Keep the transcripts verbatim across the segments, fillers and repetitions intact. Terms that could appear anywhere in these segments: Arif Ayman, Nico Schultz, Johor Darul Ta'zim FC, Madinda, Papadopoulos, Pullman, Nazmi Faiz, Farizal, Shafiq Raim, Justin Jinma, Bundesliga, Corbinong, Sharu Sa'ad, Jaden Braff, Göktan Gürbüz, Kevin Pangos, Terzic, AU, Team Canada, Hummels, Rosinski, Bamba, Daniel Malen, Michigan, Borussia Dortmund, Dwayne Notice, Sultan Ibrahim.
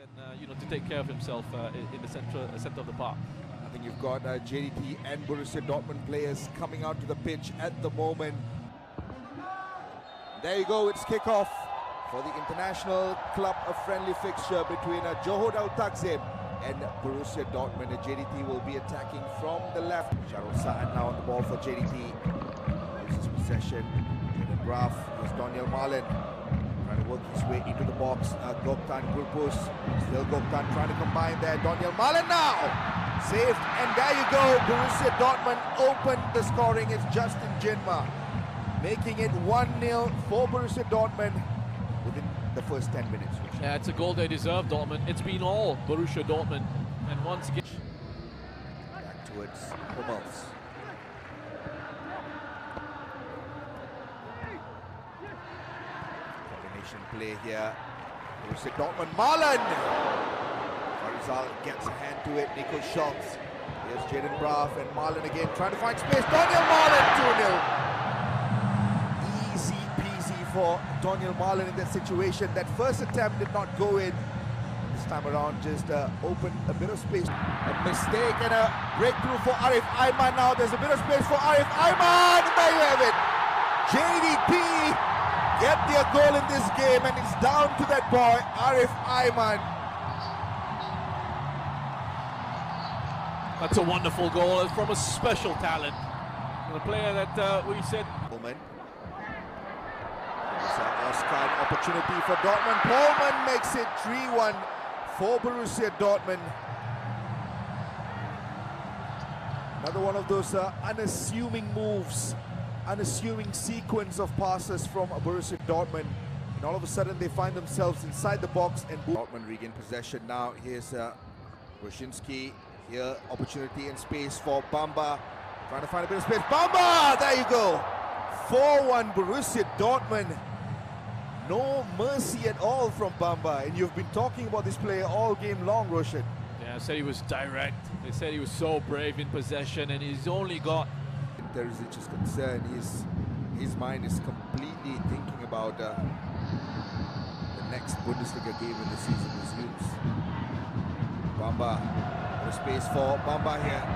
and uh, you know, to take care of himself uh, in the central uh, center of the park. I think you've got uh, J D T and Borussia Dortmund players coming out to the pitch at the moment. There you go, it's kickoff for the international club, a friendly fixture between uh, Johor Darul Ta'zim and Borussia Dortmund. And J D T will be attacking from the left. Sharu Sa'ad now on the ball for J D T. Loses possession. Jaden Braff, was Daniel Malen. Trying to work his way into the box. Uh, Göktan Gürbüz, still Göktan trying to combine there. Daniel Malen now, saved, and there you go. Borussia Dortmund opened the scoring. It's Justin Jinma making it one nil for Borussia Dortmund within the first ten minutes. Yeah, it's a goal they deserve, Dortmund. It's been all Borussia Dortmund, and once again back towards Hummels. Play here. Borussia Dortmund, Malen! Farizal gets a hand to it. Nico Schultz. Here's Jaden Braff and Malen again trying to find space. Daniel Malen, two nil. Easy peasy for Daniel Malen in that situation. That first attempt did not go in. This time around, just uh, opened a bit of space. A mistake and a breakthrough for Arif Ayman now. There's a bit of space for Arif Ayman. And there you have it. J D T get their goal in this game, and it's down to that boy, Arif Ayman. That's a wonderful goal from a special talent. The player that uh, we said... Pullman. There's an Oscar opportunity for Dortmund. Pullman makes it three one for Borussia Dortmund. Another one of those uh, unassuming moves. Unassuming sequence of passes from Borussia Dortmund, and all of a sudden they find themselves inside the box. And Dortmund regain possession now. Here's uh, Rosinski. Here, opportunity and space for Bamba. Trying to find a bit of space. Bamba! There you go. four one Borussia Dortmund. No mercy at all from Bamba. And you've been talking about this player all game long, Roshan. Yeah, I said he was direct. They said he was so brave in possession, and he's only got... Terzic is concerned, his, his mind is completely thinking about uh, the next Bundesliga game when the season resumes. Bamba, no space for Bamba here.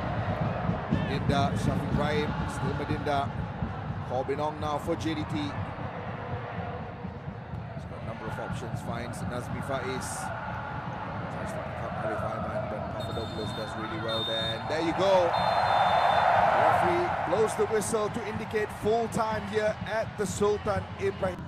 Madinda, Shafiq Raim, still Madinda. Corbinong now for J D T. He's got a number of options, finds Nazmi Faiz. Tries to pick up Arif Ayman, but Papadopoulos does really well there. And there you go. Referee blows the whistle to indicate full time here at the Sultan Ibrahim.